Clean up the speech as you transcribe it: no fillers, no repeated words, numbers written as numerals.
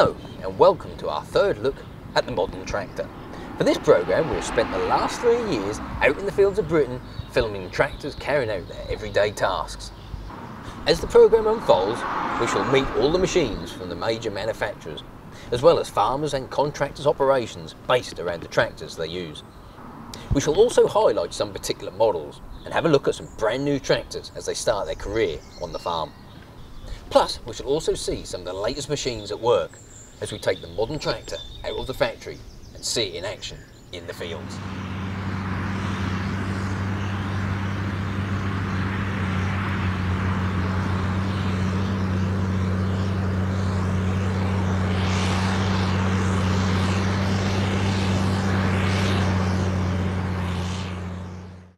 Hello and welcome to our third look at the modern tractor. For this programme we have spent the last 3 years out in the fields of Britain filming tractors carrying out their everyday tasks. As the programme unfolds we shall meet all the machines from the major manufacturers as well as farmers and contractors' operations based around the tractors they use. We shall also highlight some particular models and have a look at some brand new tractors as they start their career on the farm. Plus, we shall also see some of the latest machines at work as we take the modern tractor out of the factory and see it in action in the fields.